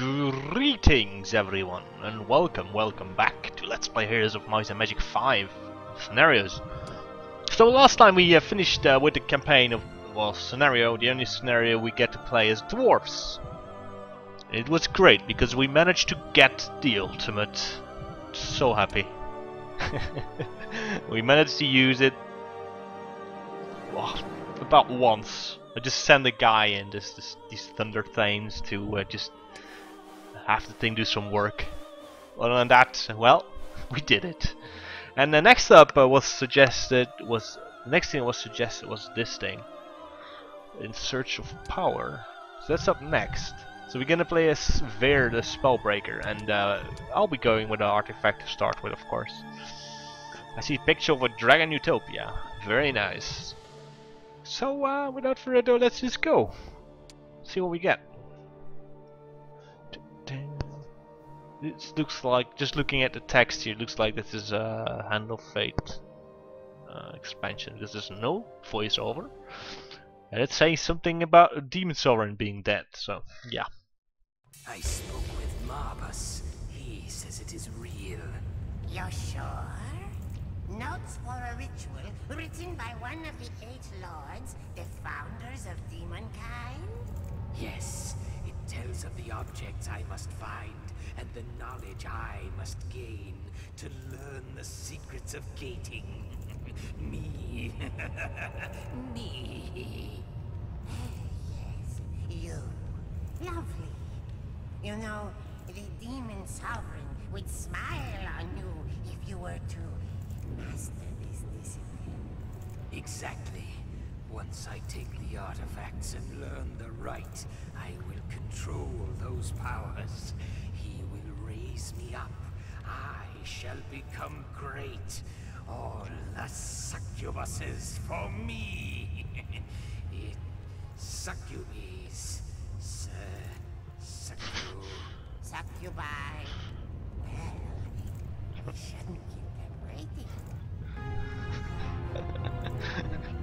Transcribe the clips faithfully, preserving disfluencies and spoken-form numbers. Greetings everyone, and welcome, welcome back to Let's Play Heroes of Might and Magic five scenarios. So last time we uh, finished uh, with the campaign of, well, scenario, the only scenario we get to play is Dwarves. It was great, because we managed to get the ultimate. So happy. We managed to use it, well, about once. I just send a guy in, this, this, these Thunder Thanes, to uh, just have the thing do some work. Other than that, well, we did it. And the next up uh, was suggested was the next thing was suggested was this thing, In Search of Power. So that's up next. So we're gonna play as Veer the Spellbreaker, and uh, I'll be going with an artifact to start with, of course. I see a picture of a Dragon Utopia. Very nice. So, uh, without further ado, let's just go. See what we get. This looks like, just looking at the text here, looks like this is a uh, Hand of Fate uh, expansion. This is no voiceover. And it says something about a demon sovereign being dead, so, yeah. I spoke with Marbus. He says it is real. You're sure? Notes for a ritual written by one of the Eight Lords, the founders of Demonkind? Yes, it tells of the objects I must find, and the knowledge I must gain, to learn the secrets of gating. Me. Me. Yes, you. Lovely. You know, the demon sovereign would smile on you if you were to master this discipline. Exactly. Once I take the artifacts and learn the right, I will control those powers. He will raise me up. I shall become great. All the succubuses for me. It, succubes. Sir, succu... Succubi. Well, shouldn't you?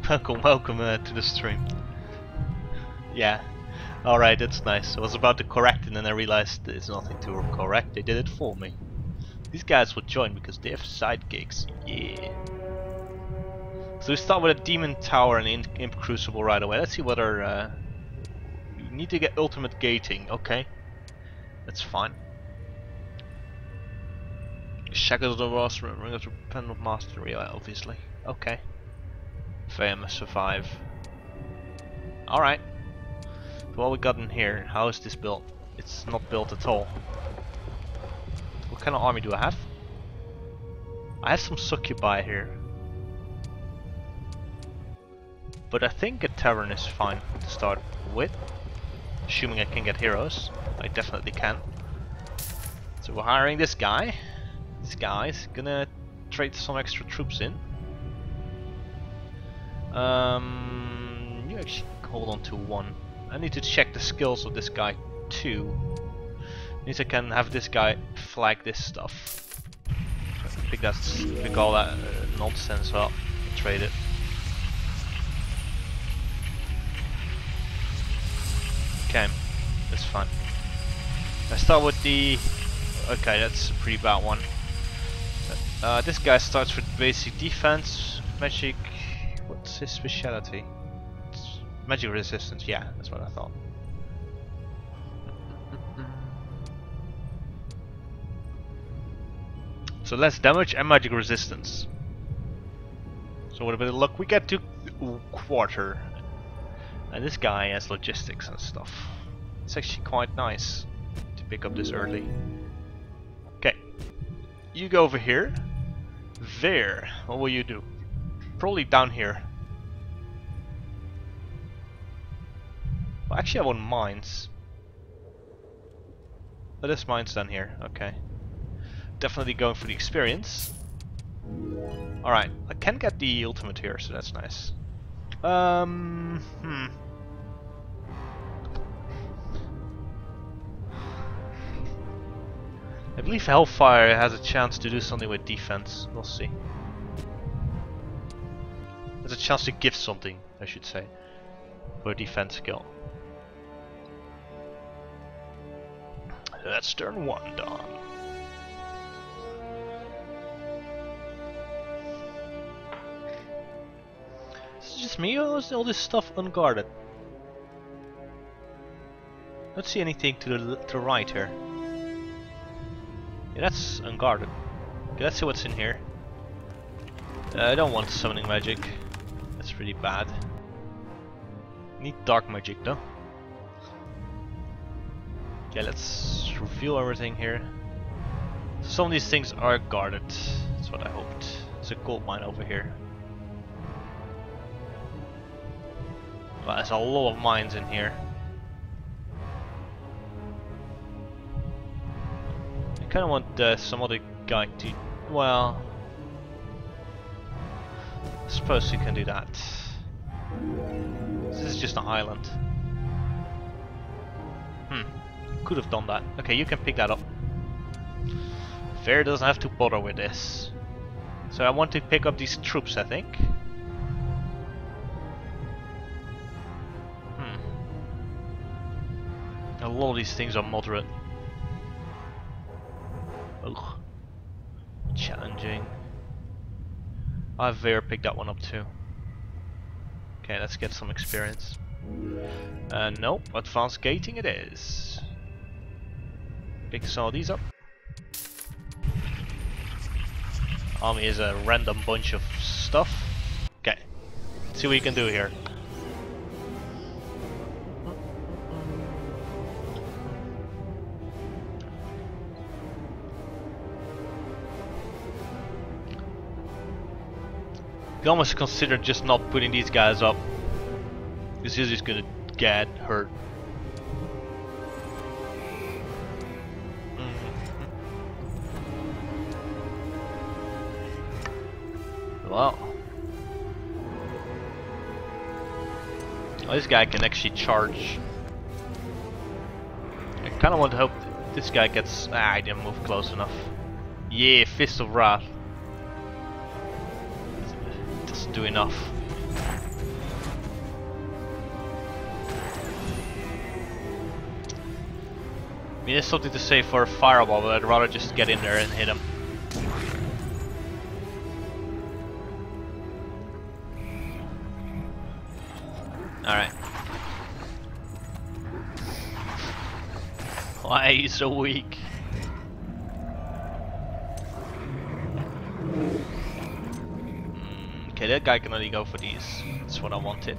Welcome, welcome uh, to the stream. Yeah, alright, that's nice. I was about to correct it and then I realized there's nothing to correct. They did it for me. These guys will join because they have sidekicks. Yeah. So we start with a Demon Tower and an Imp Crucible right away. Let's see what our... Uh, we need to get Ultimate Gating. Okay, that's fine. Shackles of the Ross Ring of Pen of Mastery, obviously. Okay. Fair must survive. Alright. So what we got in here? How is this built? It's not built at all. What kind of army do I have? I have some succubi here. But I think a Tavern is fine to start with. Assuming I can get heroes. I definitely can. So we're hiring this guy. This guy's gonna trade some extra troops in. Um, you actually hold on to one. I need to check the skills of this guy too. At least I can have this guy flag this stuff. So pick that, pick all that uh, nonsense up, and trade it. Okay, that's fine. I start with the. Okay, that's a pretty bad one. Uh, this guy starts with basic defense, magic, what's his speciality? It's magic resistance, yeah, that's what I thought. So less damage and magic resistance. So with a bit of luck we get to quarter. And this guy has logistics and stuff. It's actually quite nice to pick up this early. Okay, you go over here. There, what will you do? Probably down here. Well, actually I want mines. But there's mines down here, okay. Definitely going for the experience. Alright, I can get the ultimate here, so that's nice. Um, hmm. I believe Hellfire has a chance to do something with defense, we'll see. There's a chance to give something, I should say, for a defense skill. That's turn one done. Is it just me or is all this stuff unguarded? Don't see anything to the, to the right here. Yeah, that's unguarded. Okay, let's see what's in here. Uh, I don't want summoning magic. That's pretty bad. Need dark magic though. Okay, let's reveal everything here. So some of these things are guarded. That's what I hoped. There's a gold mine over here. Wow, there's a lot of mines in here. I kind of want uh, some other guy to... well... I suppose you can do that. This is just an island. Hmm, could have done that. Okay, you can pick that up. Fair doesn't have to bother with this. So I want to pick up these troops, I think. Hmm. A lot of these things are moderate. Oh, challenging. I Veer picked that one up too. Okay, let's get some experience. Uh, nope, advanced gating it is. Pick some of these up. Army is a random bunch of stuff. Okay, let's see what you can do here. You almost consider just not putting these guys up. This is just gonna get hurt. Mm-hmm. Wow. Oh, this guy can actually charge. I kinda want to hope that this guy gets... ah, I didn't move close enough. Yeah, Fist of Wrath. Do enough. I mean, there's something to say for a fireball, but I'd rather just get in there and hit him. Alright. Why are you so weak? Okay, that guy can only go for these. That's what I wanted.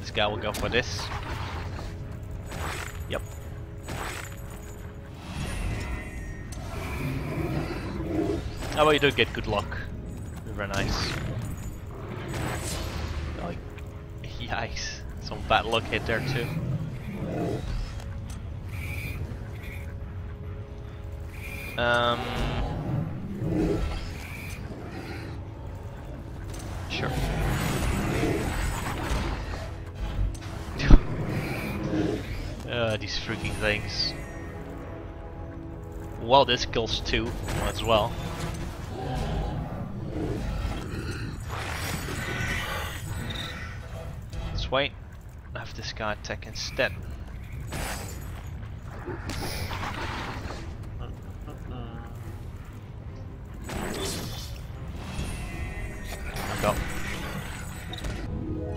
This guy will go for this. Yep. Oh, well, you do get good luck. Very nice. Oh, yikes. Some bad luck hit there, too. Um. Sure. uh, these freaking things. Well, this kills two as well. Let's wait. Have this guy attack instead.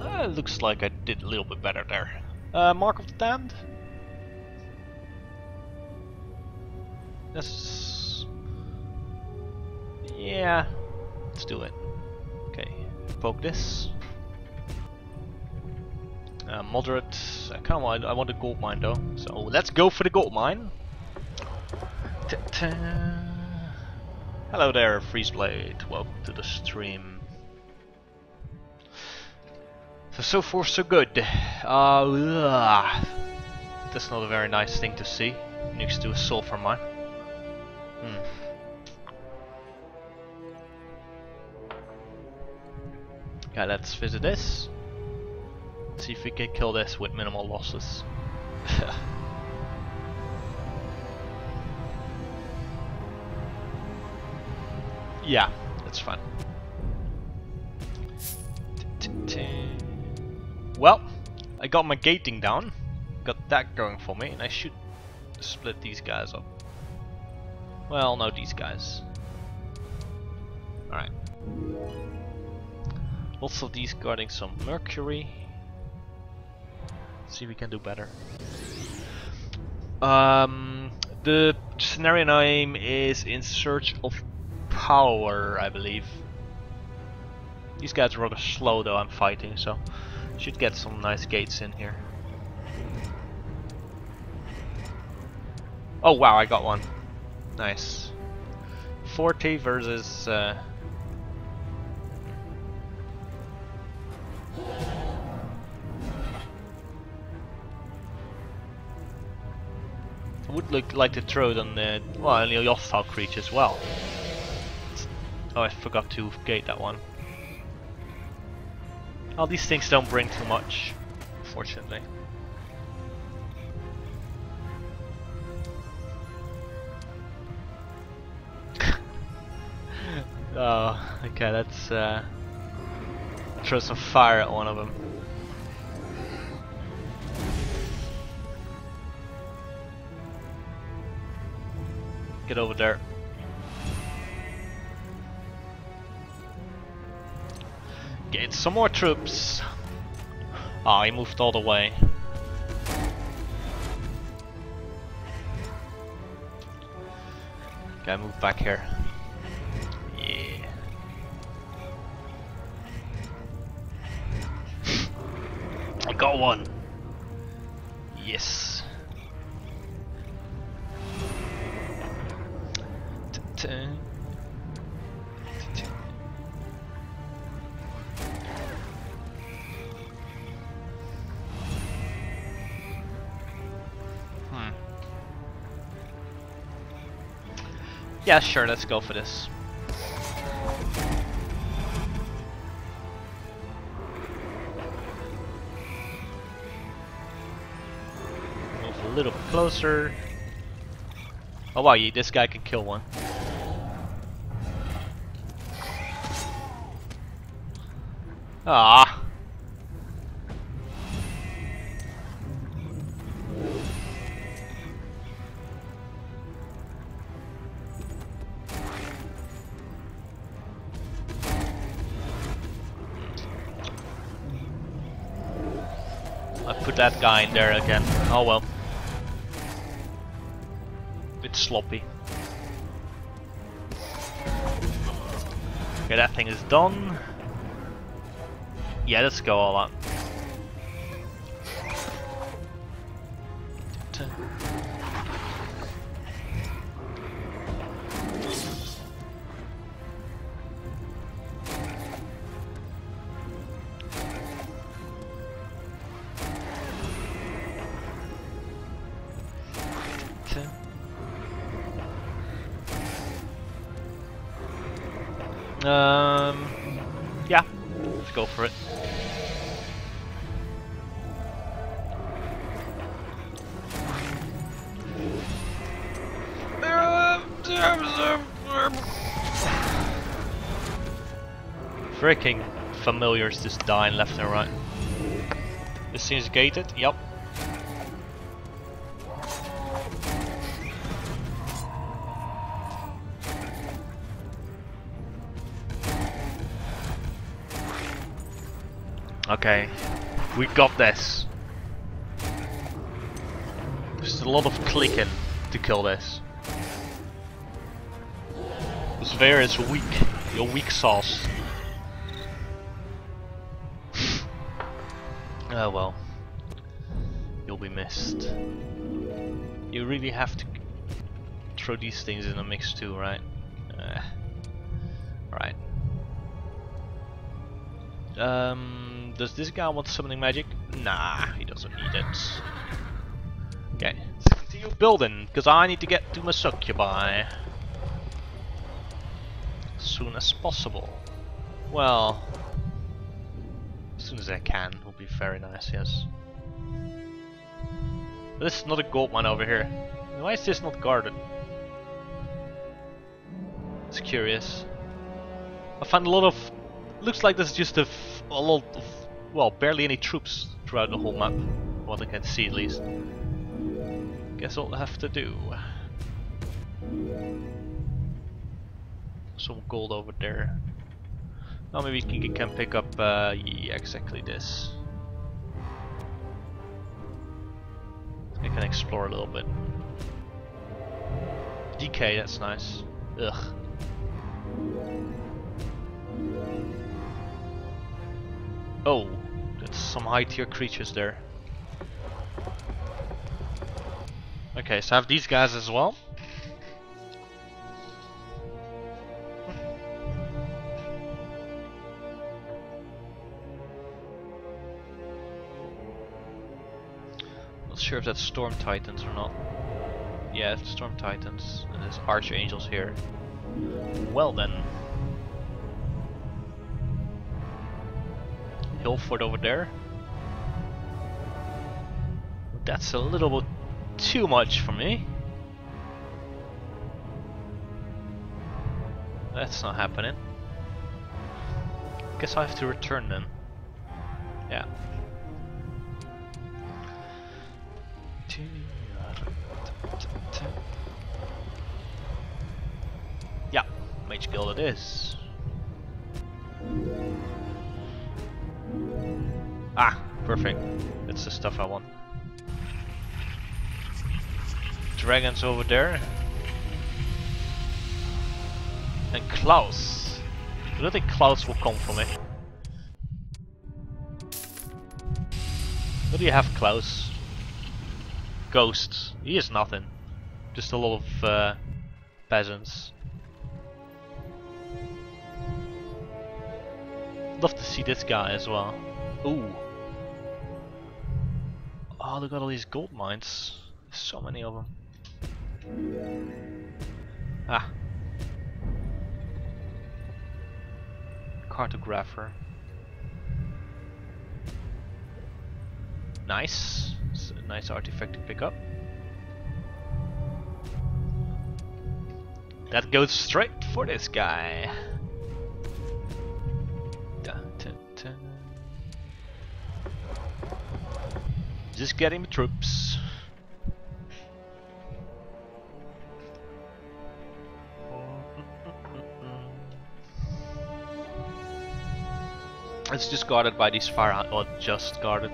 Uh, looks like I did a little bit better there. Uh, Mark of the Damned. That's... yeah, let's do it. Okay, poke this. Uh, moderate. I can't mind. I want a gold mine though, so let's go for the gold mine. Ta-ta. Hello there, Freezeblade. Welcome to the stream. So far so good. Uh, that's not a very nice thing to see next to a sulfur mine. Hmm. Okay, let's visit this. See if we can kill this with minimal losses. Yeah, that's fine. Well, I got my gating down, got that going for me, and I should split these guys up. Well, no, these guys. Alright. Lots of these guarding some Mercury. Let's see if we can do better. Um, the scenario name is In Search of Power, I believe. These guys are rather slow though, I'm fighting, so should get some nice gates in here. Oh wow, I got one. Nice. forty versus uh, I would look like to throw it on the well, on the hostile creature as well. Oh, I forgot to gate that one. Well, these things don't bring too much, unfortunately. Oh, okay, that's uh throw some fire at one of them. Get over there. Get some more troops. Ah, oh, he moved all the way. Okay, move back here. Yeah. I got one. Yes. Hmm. Yeah, sure, let's go for this. Move a little bit closer. Oh wow, yeah, this guy can kill one. Ah. I put that guy in there again. Oh well. Bit sloppy. Okay, that thing is done. Yeah, let's go all out. Um, yeah, let's go for it. Freaking familiars just dying left and right. This seems gated, yep. Okay, we got this. Just a lot of clicking to kill this. This Veer is weak, your weak sauce. Oh well, you'll be missed. You really have to throw these things in the mix too, right? Uh, right. Um, does this guy want summoning magic? Nah, he doesn't need it. Okay, let's continue building, because I need to get to my succubi as soon as possible. Well, as soon as I can will be very nice, yes. But this is not a gold mine over here. Why is this not guarded? It's curious. I find a lot of... looks like there's just a, f a lot of... well, barely any troops throughout the whole map. What I can see at least. Guess I'll have to do. Some gold over there. Now maybe you can, can pick up uh, yeah, exactly this. I can explore a little bit. D K, that's nice. Ugh. Oh, that's some high tier creatures there. Okay, so I have these guys as well. Not sure if that's Storm Titans or not. Yeah, it's Storm Titans, and there's Archangels here. Well then. Hillfort over there. That's a little bit too much for me. That's not happening. Guess I have to return them. Yeah. Yeah, Mage Guild it is. Ah, perfect. That's the stuff I want. Dragons over there. And Klaus. I don't think Klaus will come for me. What do you have, Klaus? Ghosts. He is nothing. Just a lot of uh, peasants. Love to see this guy as well. Ooh. Oh, look at all these gold mines. There's so many of them. Ah. Cartographer. Nice. It's a nice artifact to pick up. That goes straight for this guy. Just getting the troops. It's just guarded by these fire or oh, just guarded.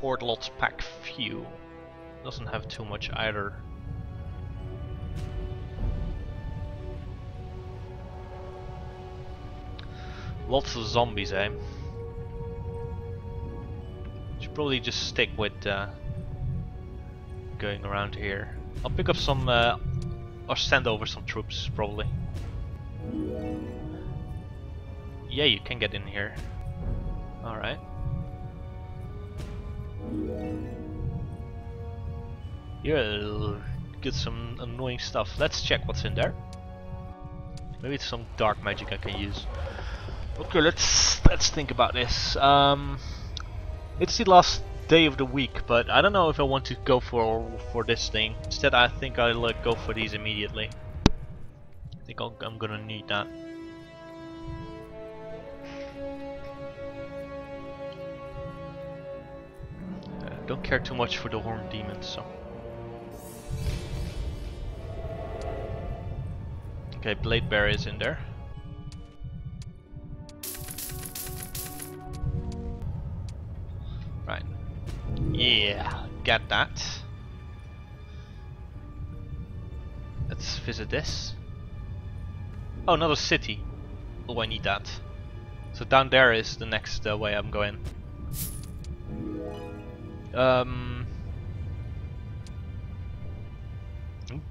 Horde lots pack few. Doesn't have too much either. Lots of zombies, eh? Probably just stick with uh, going around here. I'll pick up some uh, or send over some troops probably. Yeah, you can get in here. Alright. Yeah, get some annoying stuff. Let's check what's in there. Maybe it's some dark magic I can use. Okay, let's let's think about this. Um It's the last day of the week, but I don't know if I want to go for for this thing. Instead, I think I'll uh, go for these immediately. I think I'll, I'm gonna need that. Uh, don't care too much for the Horned Demons, so. Okay, Blade Barrier is in there. Yeah, get that. Let's visit this. Oh, another city. Oh, I need that. So down there is the next uh, way I'm going. Um,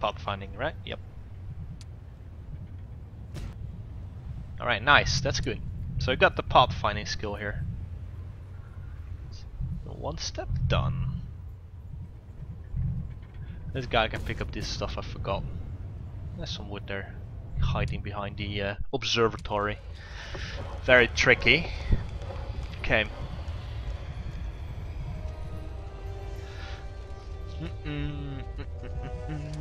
pathfinding, right? Yep. All right, nice. That's good. So I got the pathfinding skill here. One step done. This guy can pick up this stuff I forgot. There's some wood there, hiding behind the uh, observatory. Very tricky. Okay. Mm-mm. Mm-mm-mm-mm.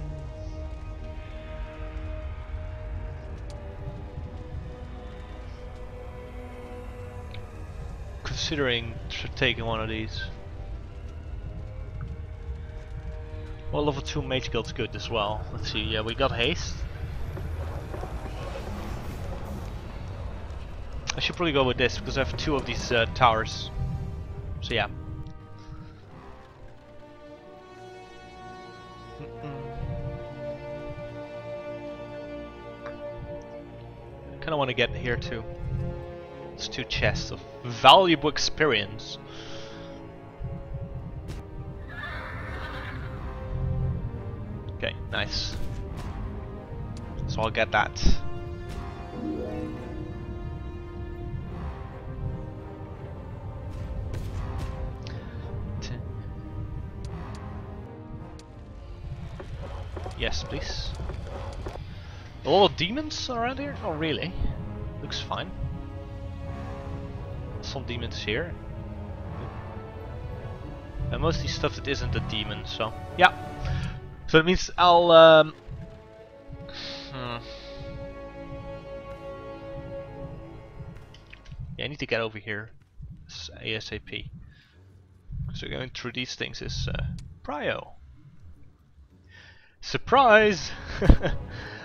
Considering taking one of these. Well, level two mage guild's good as well. Let's see, yeah, we got haste. I should probably go with this because I have two of these uh, towers. So yeah. I kind of want to get here too. It's two chests of valuable experience. Okay, nice. So I'll get that. Yes, please. A lot of demons around here? Not really. Looks fine. Some demons here. And mostly stuff that isn't a demon, so. Yeah. So it means I'll. Um, hmm. Yeah, I need to get over here. It's ASAP. So going through these things is. Uh, Prio. Surprise!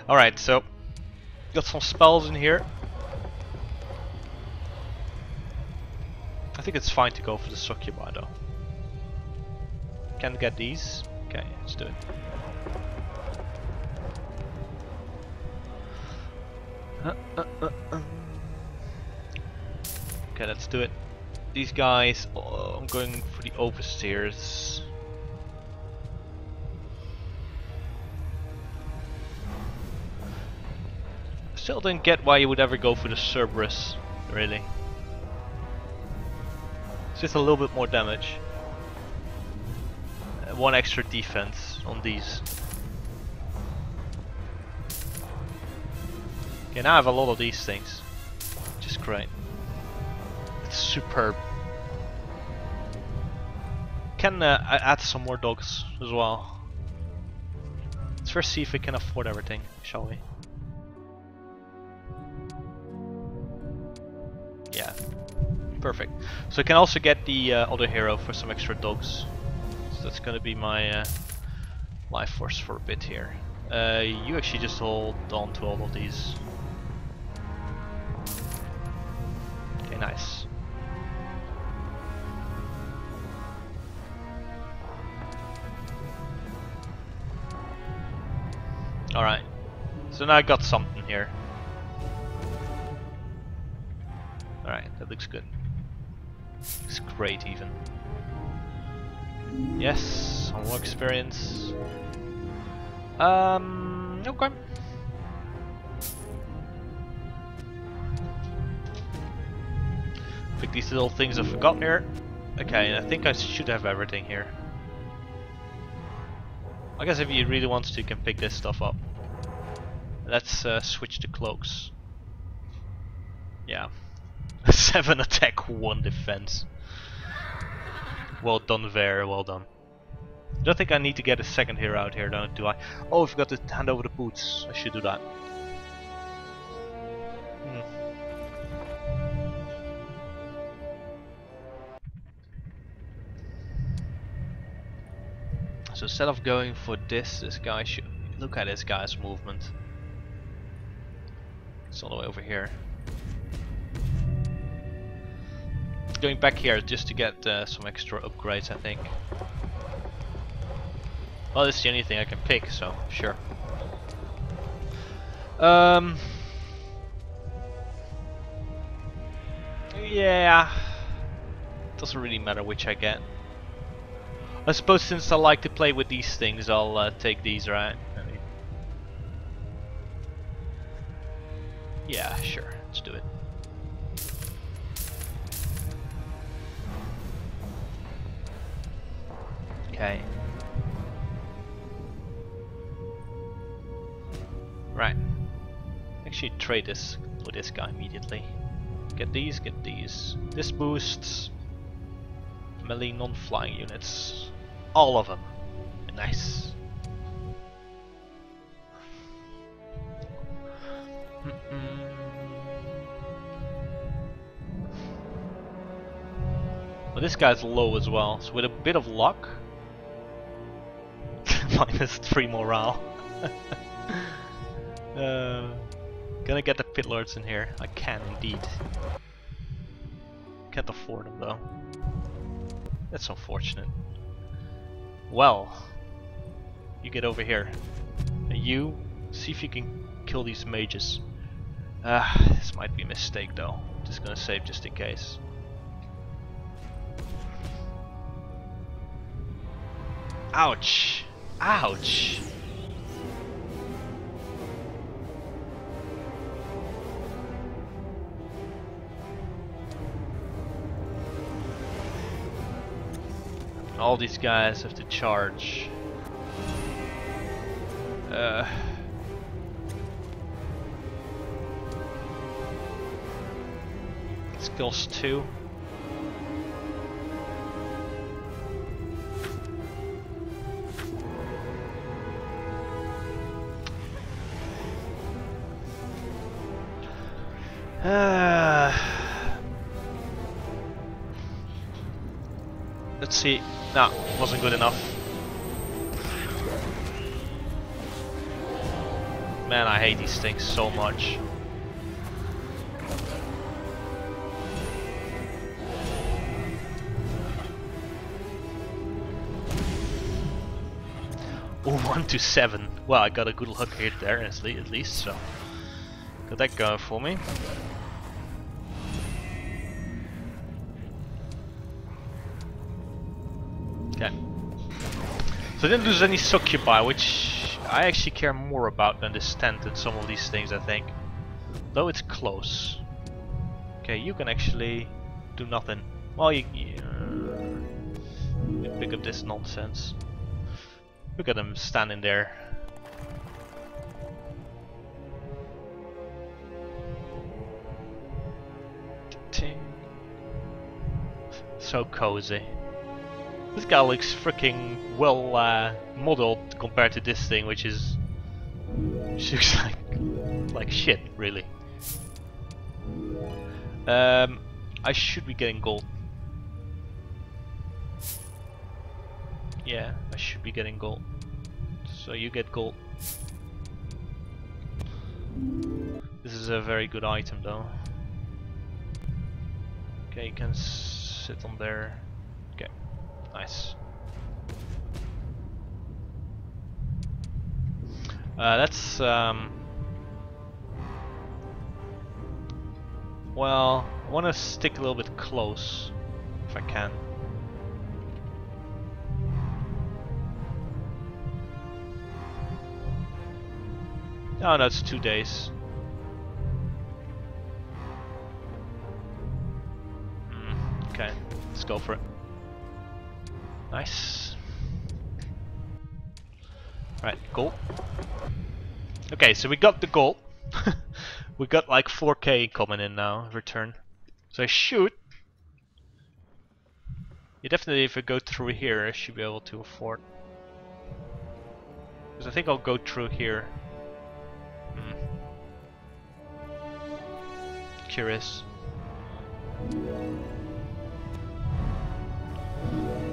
Alright, so got some spells in here. I think it's fine to go for the succubi though. Can't get these. Okay, let's do it. Uh, uh, uh, uh. Okay, let's do it. These guys, oh, I'm going for the Overseers. Still don't get why you would ever go for the Cerberus, really. It's just a little bit more damage. Uh, one extra defense on these. Okay, now I have a lot of these things. Which is great. It's superb. Can uh, I add some more dogs as well. Let's first see if we can afford everything, shall we? Perfect. So I can also get the uh, other hero for some extra dogs. So that's gonna be my uh, life force for a bit here. Uh, you actually just hold on to all of these. Okay, nice. Alright. So now I got something here. Alright, that looks good. It's great even. Yes, some more experience. Um okay. Pick these little things I forgot here. Okay, I think I should have everything here. I guess if you really want to, you can pick this stuff up. Let's uh, switch to cloaks. Yeah. Seven attack, one defense. Well done, Veer, well done. I don't think I need to get a second hero out here, don't do I? Oh, I forgot to hand over the boots. I should do that. Hmm. So instead of going for this, this guy should... Look at this guy's movement. It's all the way over here. Going back here just to get uh, some extra upgrades, I think. Well, this is the only thing I can pick, so sure. Um. Yeah. Doesn't really matter which I get. I suppose since I like to play with these things, I'll uh, take these, right? I mean. Yeah, sure. Let's do it. Okay. Right. Actually, trade this with this guy immediately. Get these, get these. This boosts melee non-flying units. All of them. Nice. Mm-mm. Well, this guy's low as well, so with a bit of luck. minus three morale. uh, gonna get the Pit Lords in here. I can indeed. Can't afford them though. That's unfortunate. Well, you get over here. And you, see if you can kill these mages. Ah, uh, this might be a mistake though. Just gonna save just in case. Ouch! Ouch! All these guys have to charge. Uh. It's cost two. Uh. Let's see. Nah, wasn't good enough. Man, I hate these things so much. Oh, one to seven. Well, I got a good luck hit there, at least. So, got that going for me. So I didn't lose any succubi, which I actually care more about than this tent and some of these things, I think. Though it's close. Okay, you can actually do nothing. Well, you, you, you pick up this nonsense. Look at them standing there. So cozy. This guy looks freaking well uh, modeled compared to this thing, which is which looks like like shit, really. Um, I should be getting gold. Yeah, I should be getting gold. So you get gold. This is a very good item, though. Okay, you can sit on there. Nice. Uh, that's um. Well, I want to stick a little bit close, if I can. Oh no, it's two days. Mm, okay, let's go for it. Nice. Right, gold. Okay, so we got the gold. We got like four K coming in now, return. So I should. Yeah, definitely if I go through here, I should be able to afford. Because I think I'll go through here. Hmm. Curious.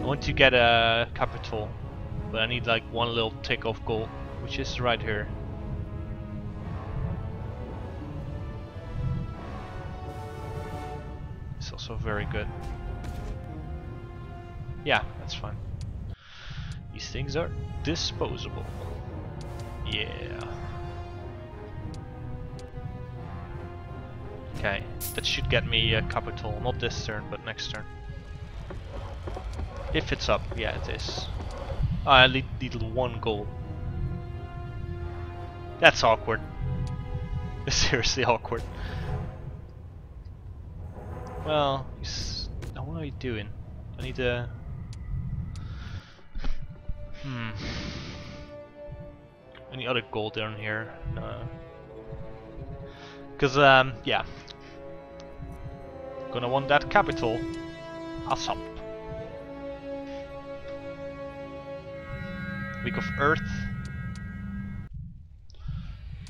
I want to get a capital, but I need like one little tick of gold, which is right here. It's also very good. Yeah, that's fine. These things are disposable. Yeah. Okay, that should get me a capital, not this turn, but next turn. If it's up, yeah it is. Oh, I need, need one gold. That's awkward. It's seriously awkward. Well, he's, what are you doing? I need to... Hmm. Any other gold down here? No. Cause um, yeah. Gonna want that capital. Awesome. Week of Earth.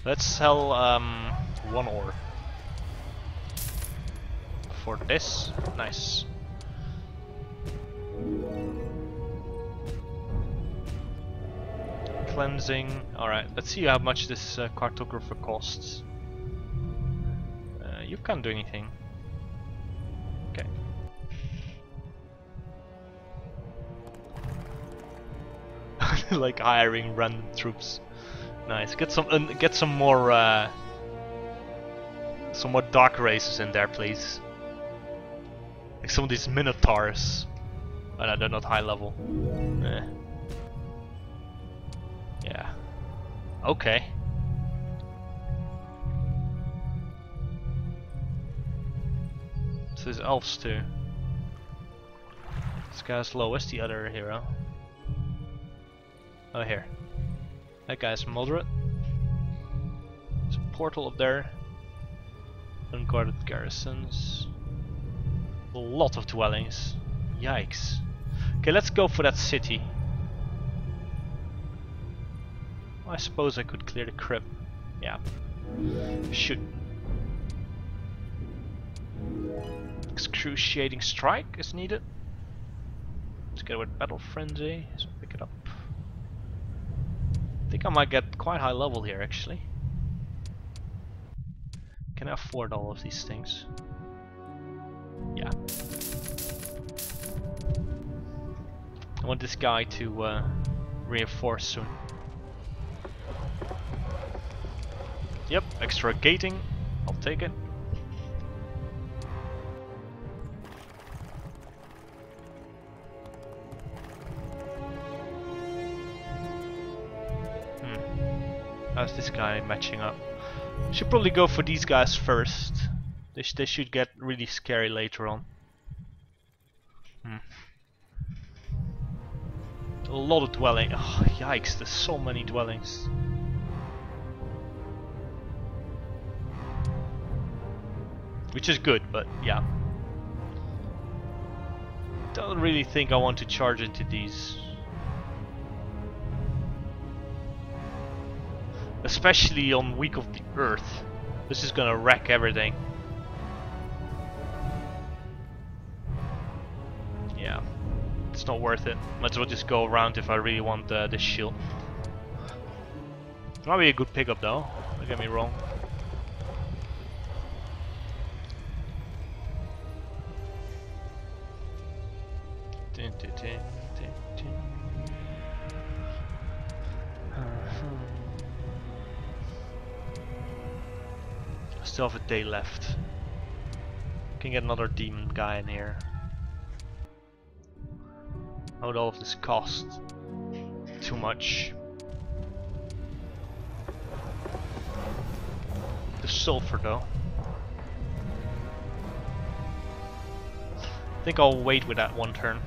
Let's sell um, one ore for this. Nice. cleansing. Alright, let's see how much this uh, cartographer costs. Uh, you can't do anything. Okay. Like hiring random troops. Nice. Get some uh, get some more uh, some more dark races in there, please. Like some of these minotaurs. Oh no, they're not high level. Eh. Yeah. Okay. So there's elves too. This guy's low. Where's the other hero? Oh, here. That guy's moderate. There's a portal up there. Unguarded garrisons. A lot of dwellings. Yikes. Okay, let's go for that city. I suppose I could clear the crypt. Yeah. Shoot. Excruciating Strike is needed. Let's get with Battle Frenzy. Let's pick it up. I think I might get quite high level here actually. Can I afford all of these things? Yeah. I want this guy to uh, reinforce soon. Yep, extra gating. I'll take it. How's this guy matching up? Should probably go for these guys first. They, sh they should get really scary later on. Hmm. A lot of dwelling. Oh, yikes, there's so many dwellings. Which is good, but yeah. Don't really think I want to charge into these. Especially on Week of the Earth. This is gonna wreck everything. Yeah, it's not worth it. Might as well just go around if I really want uh, this shield. Might be a good pickup though, don't get me wrong. Dun, dun, dun, dun, dun. Still have a day left. Can get another demon guy in here. How would all of this cost? Too much. The sulfur though. I think I'll wait with that one turn.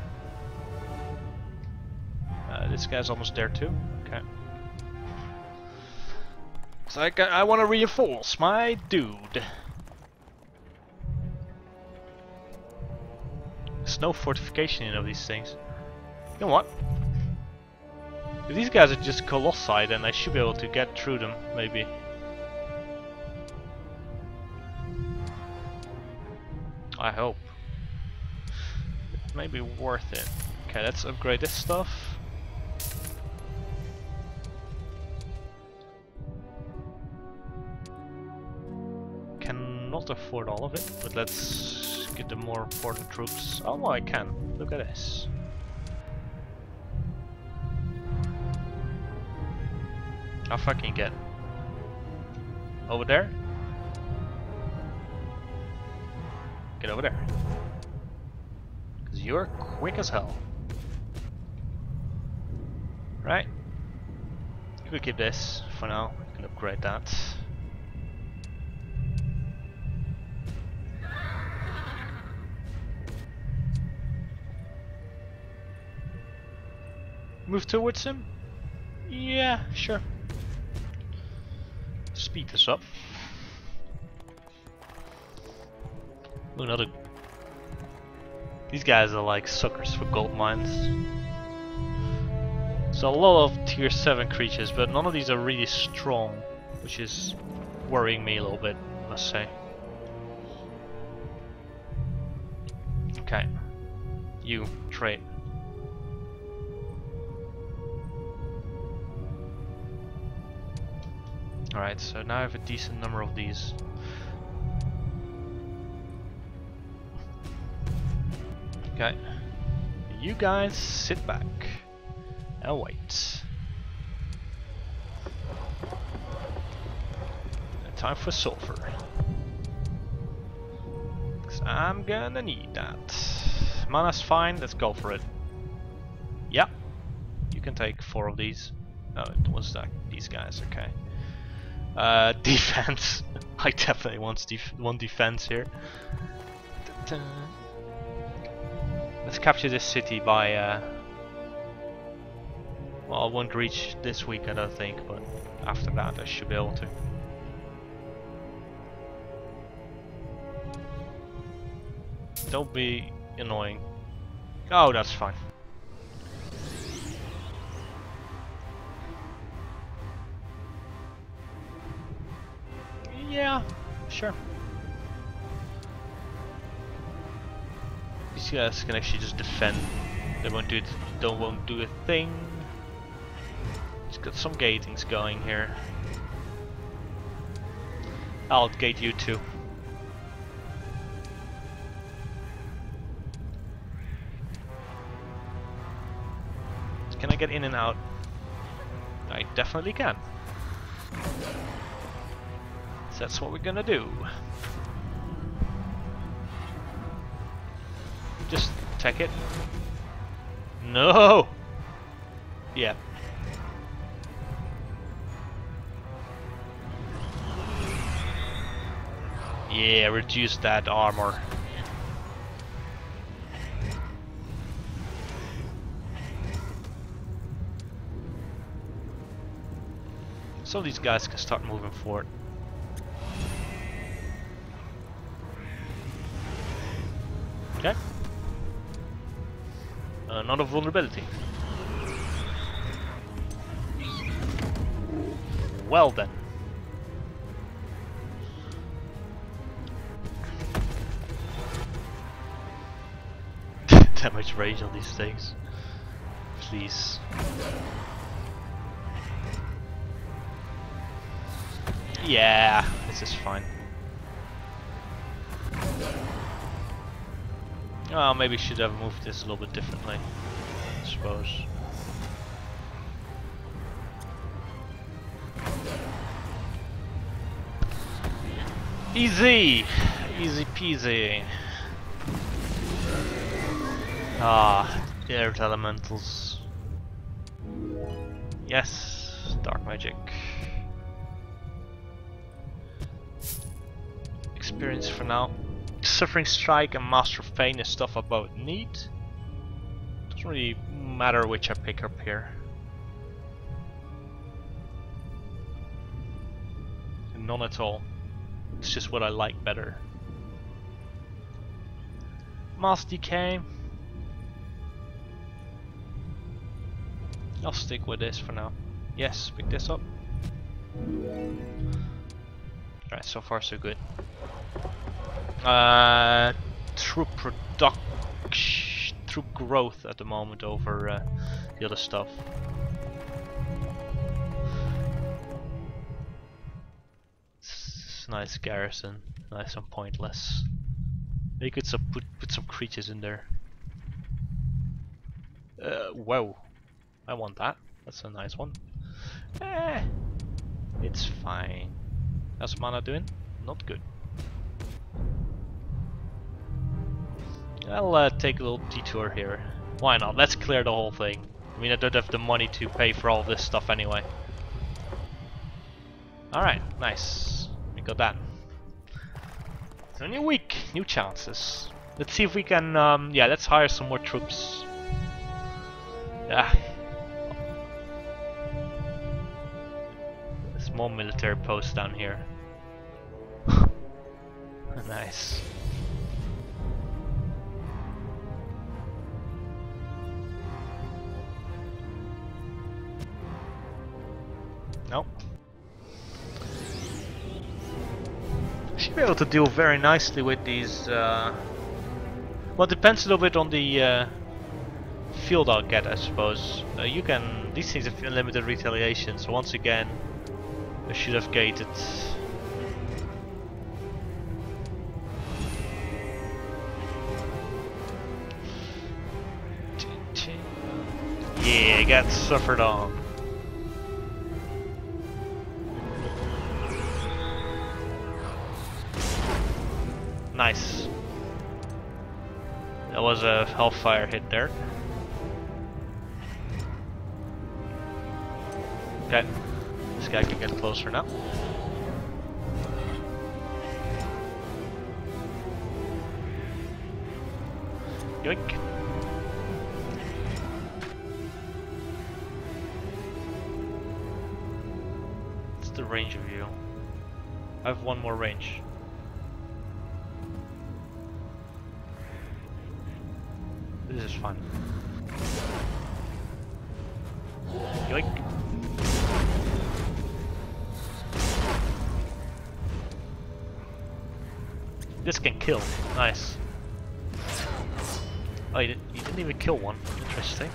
Uh, this guy's almost there too. Okay. So I, I want to reinforce my dude. There's no fortification in of these things. You know what? If these guys are just colossi, then I should be able to get through them, maybe. I hope. It may be worth it. Okay, let's upgrade this stuff. Afford all of it, but let's get the more important troops. Oh, well, I can. Look at this. How far can you get? Over there? Get over there. Because you're quick as hell. Right? You could keep this for now. You can upgrade that. Move towards him? Yeah, sure. Speed this up. Ooh, another. These guys are like suckers for gold mines. So a lot of tier seven creatures, but none of these are really strong, which is worrying me a little bit, I must say. Okay. You, trade. Alright, so now I have a decent number of these. Okay. You guys sit back and wait. And time for sulfur. Because I'm gonna need that. Mana's fine, let's go for it. Yeah. You can take four of these. No, it was that, these guys, okay. Uh, defense. I definitely want, def want defense here. Da -da. Let's capture this city by, uh, well, I won't reach this week, I don't think, but after that I should be able to. Don't be annoying. Oh, that's fine. Yeah, sure. These guys can actually just defend. They won't do it. They won't do a thing. It's got some gatings going here. I'll gate you too. Can I get in and out? I definitely can. So that's what we're gonna do. Just take it. No! Yeah. Yeah, reduce that armor. So these guys can start moving forward. Okay. Another vulnerability. Well then. That much rage on these things. Please. Yeah, this is fine. Oh, maybe should have moved this a little bit differently, I suppose. Easy! Easy peasy. Ah, the earth elementals. Yes, dark magic. Experience for now. Suffering Strike and Master of Pain is stuff I both need. Doesn't really matter which I pick up here. None at all. It's just what I like better. Mass Decay. I'll stick with this for now. Yes, pick this up. Alright, so far so good. Uh, through production, through growth at the moment over uh, the other stuff. It's nice garrison, nice and pointless. They could some, put put some creatures in there. Uh, wow, I want that. That's a nice one. Eh, it's fine. How's mana doing? Not good. I'll uh, take a little detour here. Why not? Let's clear the whole thing. I mean, I don't have the money to pay for all this stuff anyway. Alright, nice. We got that. It's a new week, new chances. Let's see if we can, um, yeah, let's hire some more troops. Yeah. There's more military posts down here. Nice. Nope. Should be able to deal very nicely with these. Uh... Well, it depends a little bit on the uh, field I'll get, I suppose. Uh, you can. These things have limited retaliation, so once again, I should have gated. Yeah, got suffered on. Nice. That was a Hellfire hit there. Okay, this guy can get closer now. Yoink. What's the range of you? I have one more range. This is fun. Yoink. This can kill. Nice. Oh, you didn't, you didn't even kill one. Interesting.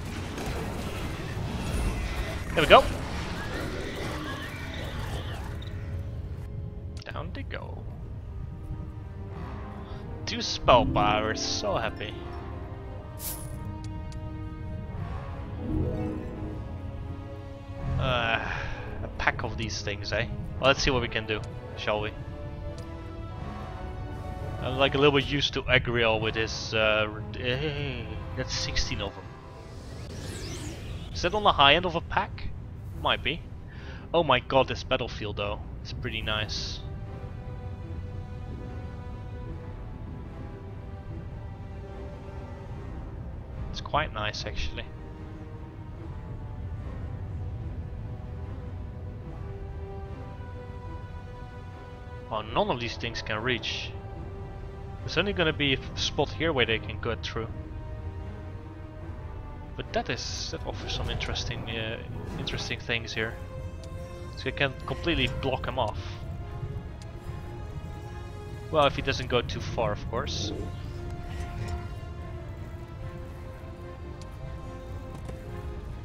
There we go. Down they go. Two spell powers. So happy. Uh, a pack of these things, eh? Well, let's see what we can do, shall we? I'm like a little bit used to Agriel with his, uh, hey, that's sixteen of them. Is that on the high end of a pack? Might be. Oh my god, this battlefield though, it's pretty nice. It's quite nice actually. Well, none of these things can reach. There's only gonna be a spot here where they can go through. But that is that offers some interesting, uh, interesting things here. So you can completely block him off. Well, if he doesn't go too far, of course.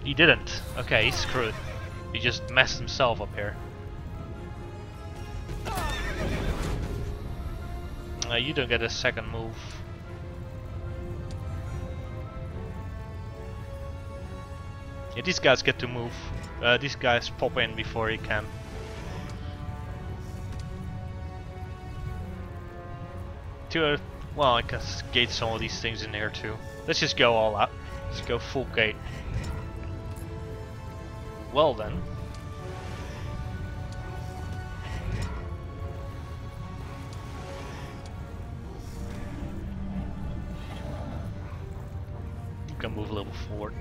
He didn't. Okay, he's screwed. He just messed himself up here. Uh, you don't get a second move. Yeah, these guys get to move. Uh, these guys pop in before he can. To uh, well, I can gate some of these things in here too. Let's just go all out. Let's go full gate. Well then. Move a little forward.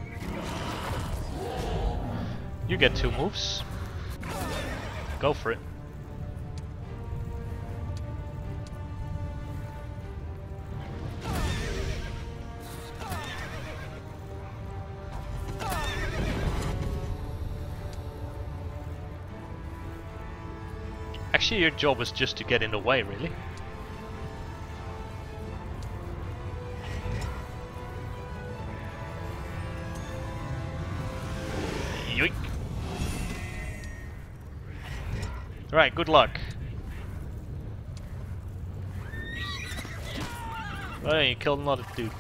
You get two moves. Go for it. Actually, your job is just to get in the way, really. Right, good luck. Oh, you killed another dude.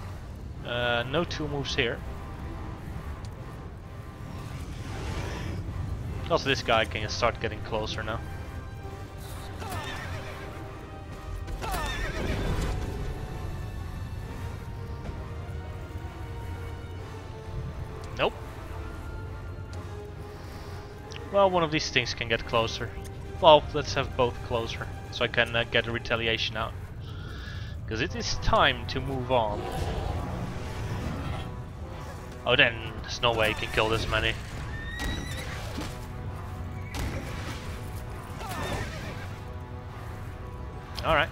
Uh, no two moves here. Also, this guy can start getting closer now. Nope. Well, one of these things can get closer. Well, let's have both closer, so I can uh, get a retaliation out. Because it is time to move on. Oh, then there's no way you can kill this many. Alright.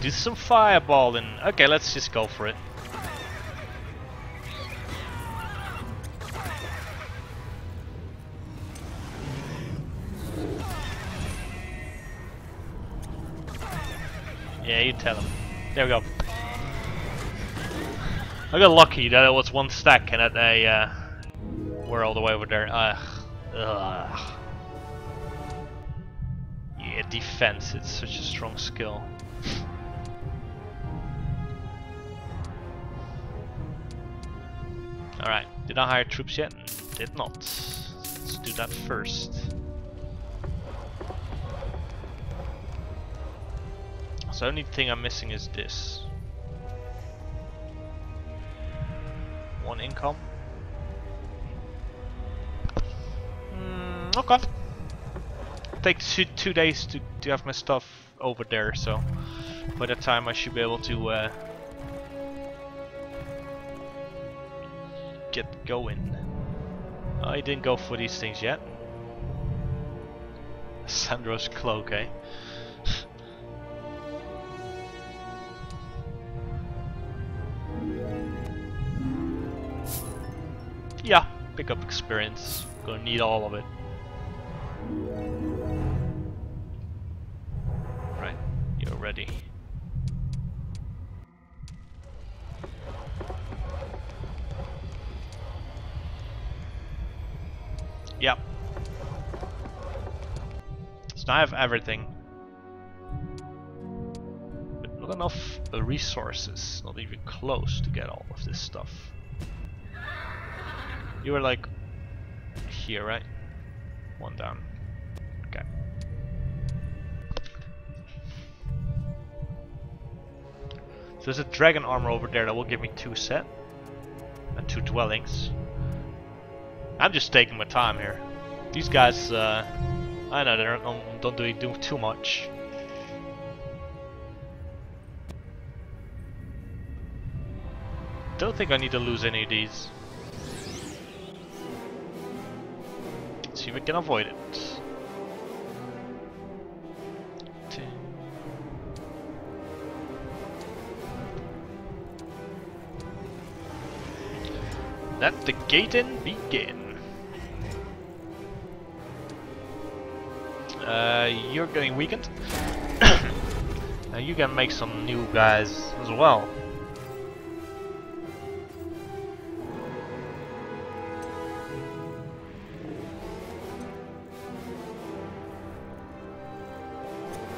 Do some fireballing. Okay, let's just go for it. Yeah, you tell him. There we go. I got lucky that it was one stack and that they uh, were all the way over there. Ugh. Ugh. Yeah, defense, it's such a strong skill. Alright, did I hire troops yet? Did not. Let's do that first. So the only thing I'm missing is this. One income. Mm, okay. It takes two, two days to, to have my stuff over there, so by that time I should be able to uh, get going. I didn't go for these things yet. Sandro's cloak, eh? Yeah, pick up experience. Gonna need all of it. Right, you're ready. Yep. So now I have everything. But not enough resources, not even close to get all of this stuff. You were like here, right? One down. Okay. So there's a dragon armor over there that will give me two set and two dwellings. I'm just taking my time here. These guys, uh, I know they're um, don't do do too much. Don't think I need to lose any of these. See if we can avoid it. Let the gating begin. Uh, you're getting weakened. Now you can make some new guys as well.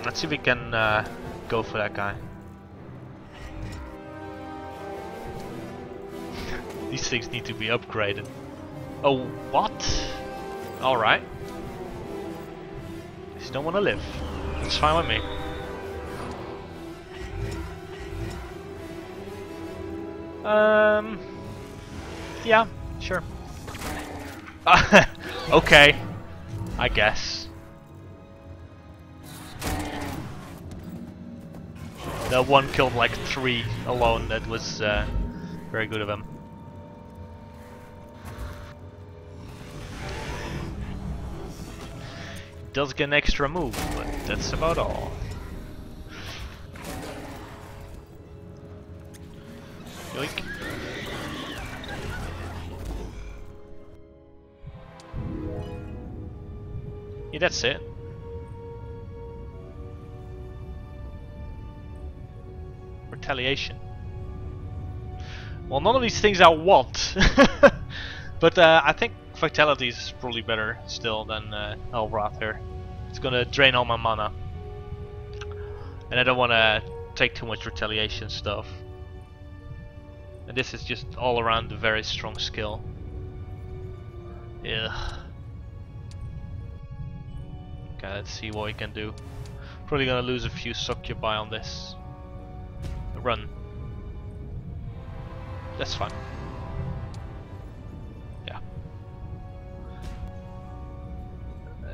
Let's see if we can uh, go for that guy. These things need to be upgraded. Oh, what? Alright. I just don't want to live. It's fine with me. Um. Yeah, sure. Okay, I guess. That one killed like three alone, that was uh, very good of him. Does get an extra move, but that's about all. Yoink. Yeah, that's it. Retaliation. Well, none of these things I want, but uh, I think Vitality is probably better still than uh, Elrath here. It's gonna drain all my mana, and I don't want to take too much retaliation stuff. And this is just all around a very strong skill. Yeah. Okay, let's see what we can do. Probably gonna lose a few succubi on this. Run. That's fine. Yeah.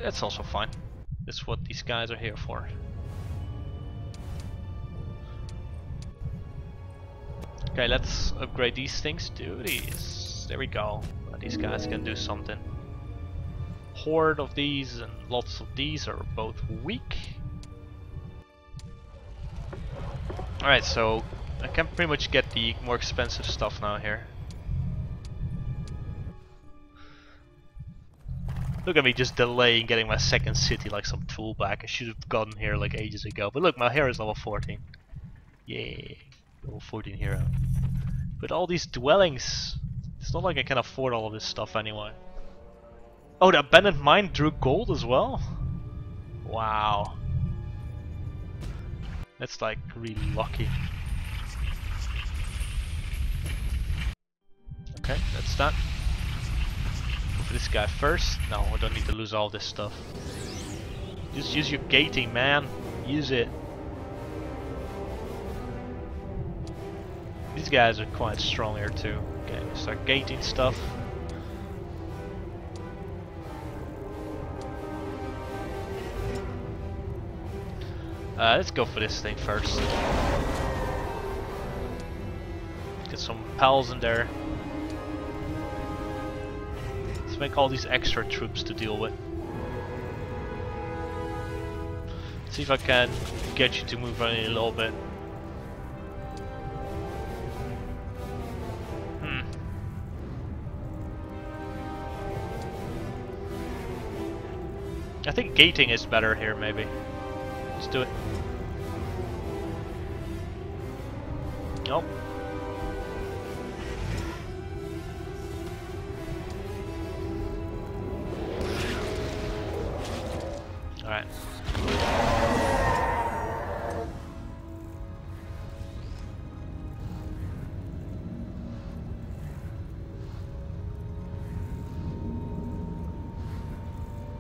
That's also fine. That's what these guys are here for. Okay, let's upgrade these things to these. There we go. These guys can do something. Horde of these and lots of these are both weak. Alright, so I can pretty much get the more expensive stuff now here. Look at me just delaying getting my second city like some tool back. I should have gotten here like ages ago. But look, my hero is level fourteen. Yay. Level fourteen hero. But all these dwellings, it's not like I can afford all of this stuff anyway. Oh, the abandoned mine drew gold as well? Wow. That's like really lucky. Okay, that's that. Go for this guy first. No, I don't need to lose all this stuff. Just use your gating, man. Use it. These guys are quite strong here too. Okay, start gating stuff. Uh, let's go for this thing first. Get some pals in there. Let's make all these extra troops to deal with. Let's see if I can get you to move on in a little bit. Hmm. I think gating is better here, maybe. Let's do it. Nope. Alright.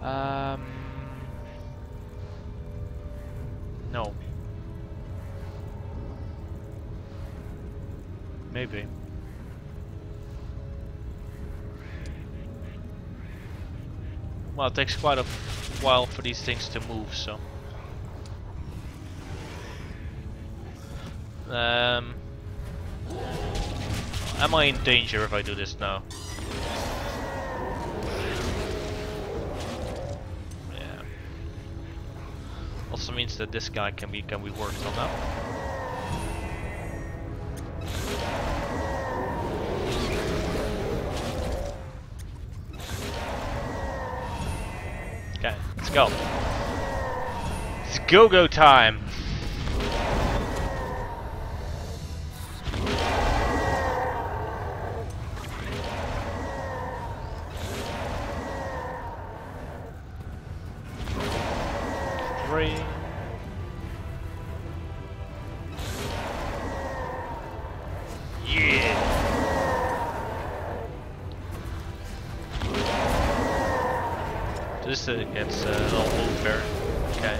Um... No. Maybe. Well, it takes quite a while for these things to move, so. Um. Am I in danger if I do this now? Also means that this guy can be can be worked on now. Okay, let's go. It's go-go time. This uh, gets uh, a little unfair. Okay.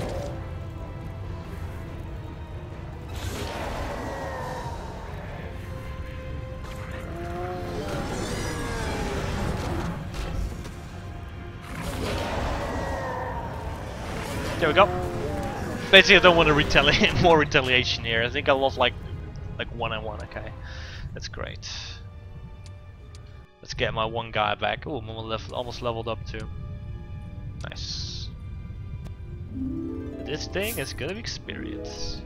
There we go. Basically, I don't want to retaliate. More retaliation here. I think I lost like, like one on one. Okay, that's great. Let's get my one guy back. Oh, I'm almost leveled up too. Nice. This thing is gonna be experience.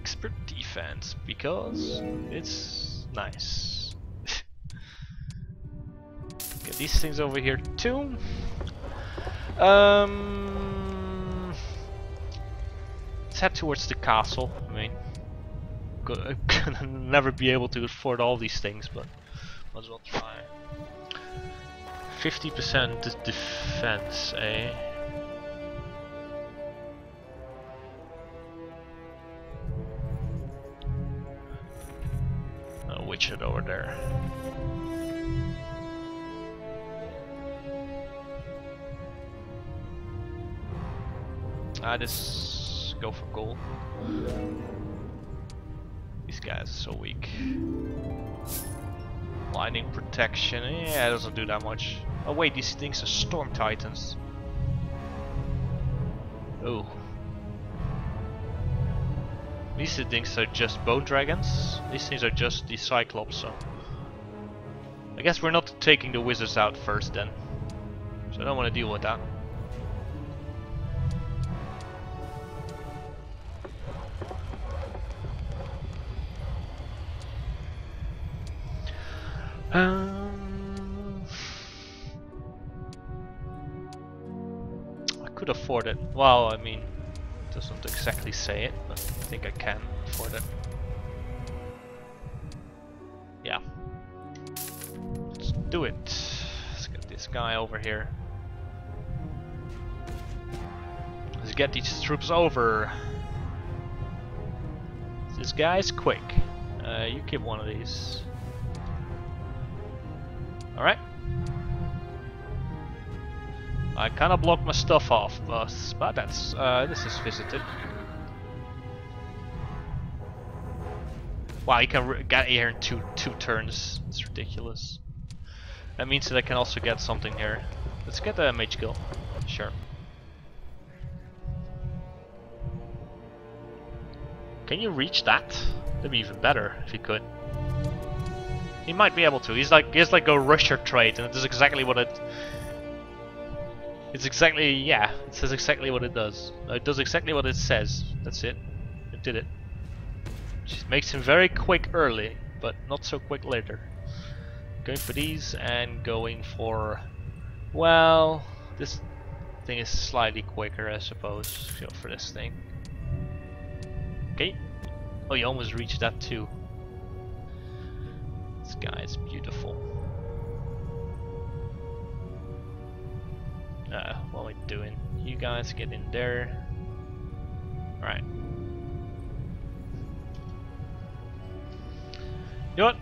Expert defense, because it's nice. Get these things over here too. Um, let's head towards the castle. I mean, I'm gonna never be able to afford all these things, but might as well try. fifty percent defense, eh? I'll witch it over there. I just go for gold. These guys are so weak. Lightning protection, yeah, it doesn't do that much. Oh wait, these things are Storm Titans. Oh. These things are just bone dragons. These things are just the Cyclops, so. I guess we're not taking the wizards out first then. So I don't want to deal with that. Um. Could afford it. Well, I mean, it doesn't exactly say it, but I think I can afford it. Yeah. do it. Let's get this guy over here. Let's get these troops over. This guy's quick. Uh, you keep one of these. Alright. I kind of blocked my stuff off, but, but that's uh, this is visited. Wow, you can get here in two two turns. It's ridiculous. That means that I can also get something here. Let's get the mage kill. Sure. Can you reach that? That'd be even better if you could. He might be able to. He's like he's like a rusher trait, and it is exactly what it. It's exactly yeah. It says exactly what it does. It does exactly what it says. That's it. It did it. Just makes him very quick early, but not so quick later. Going for these and going for, well, this thing is slightly quicker, I suppose. Go for this thing. Okay. Oh, you almost reached that too. This guy is beautiful. Uh, what are we doing? You guys get in there. All right. You know what?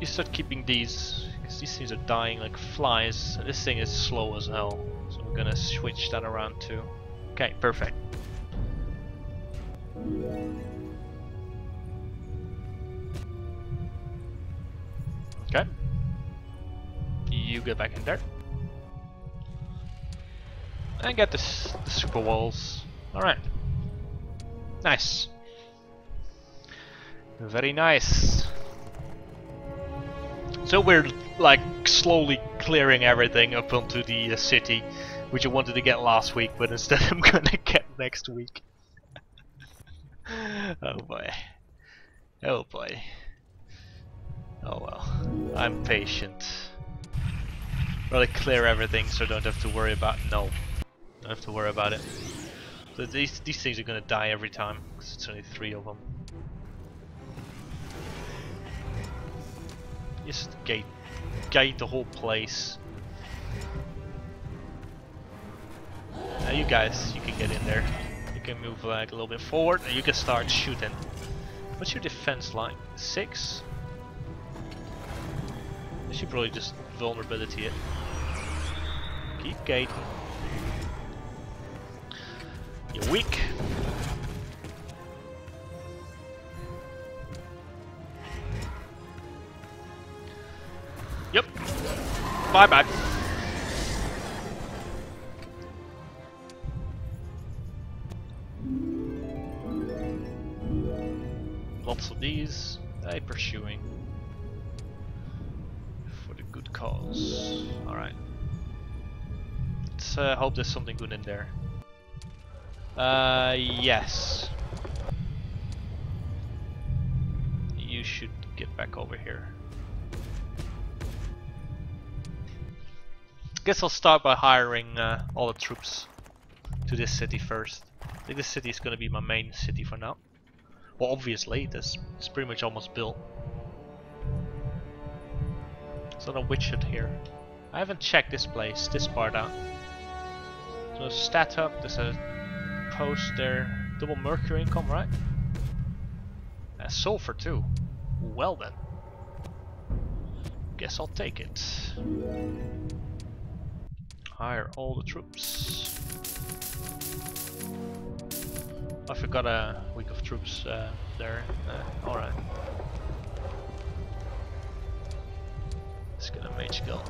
You start keeping these, because these things are dying like flies. This thing is slow as hell, so I'm gonna switch that around too. Okay, perfect. Okay. You get back in there. And get the, the super walls. Alright. Nice. Very nice. So we're like slowly clearing everything up onto the uh, city, which I wanted to get last week, but instead I'm gonna get next week. Oh boy. Oh boy. Oh well. I'm patient. Rather clear everything so I don't have to worry about no. Don't have to worry about it. So these these things are gonna die every time, because it's only three of them. Just gate, gate the whole place. Now you guys, you can get in there. You can move like a little bit forward, and you can start shooting. What's your defense line? Six. You should probably just vulnerability it. Keep gating. You're weak. Yep. Bye bye. Lots of these. Hey, pursuing. For the good cause. Alright. Let's uh, hope there's something good in there. Uh, yes. You should get back over here. Guess I'll start by hiring uh, all the troops to this city first. I think this city is going to be my main city for now. Well, obviously, this is pretty much almost built. There's not a wizard here. I haven't checked this place, this part out. So stat up, there's a post there. Double mercury income, right? And sulfur too. Well then. Guess I'll take it. Hire all the troops. I forgot a week of troops uh, there. Uh, Alright. Let's get a mage kill.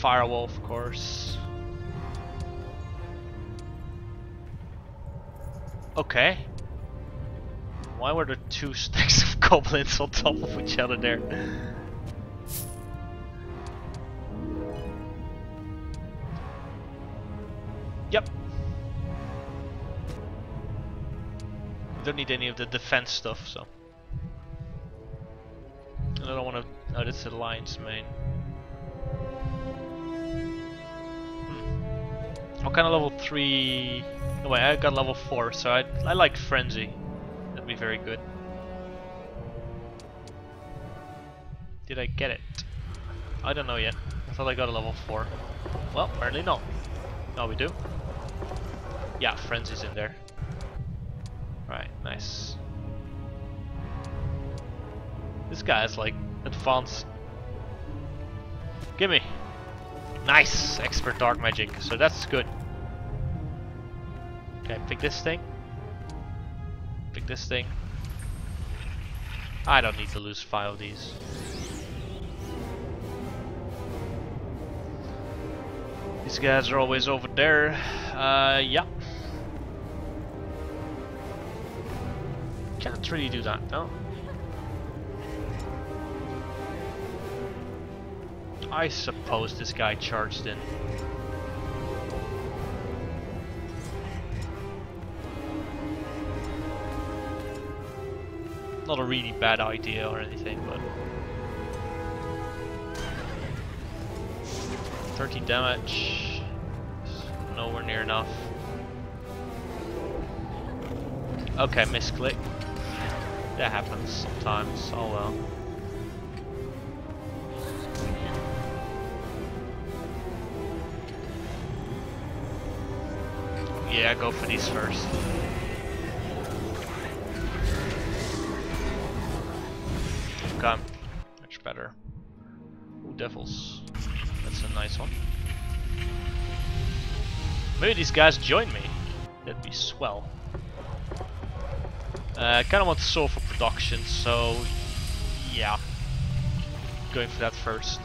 Firewall, of course. Okay. Why were there two stacks of goblins on top of each other there? Yep. Don't need any of the defense stuff, so. I don't want to. Oh, that's the lion's mane. Hmm. What kind of level three? No way, I got level four, so I I like frenzy. That'd be very good. Did I get it? I don't know yet. I thought I got a level four. Well, apparently not. No, we do. Yeah, Frenzy's in there. Right, nice. This guy is like advanced. Gimme! Nice! Expert Dark Magic, so that's good. Okay, pick this thing. Pick this thing. I don't need to lose five of these. These guys are always over there. Uh, yeah. Can't really do that, no? I suppose this guy charged in. Not a really bad idea or anything, but thirty damage, nowhere near enough. Okay, misclick. That happens sometimes. Oh well. Yeah, go for these first. Okay, much better. Ooh, devils. That's a nice one. Maybe these guys join me. That'd be swell. I uh, kind of want to solve for production, so yeah. Going for that first.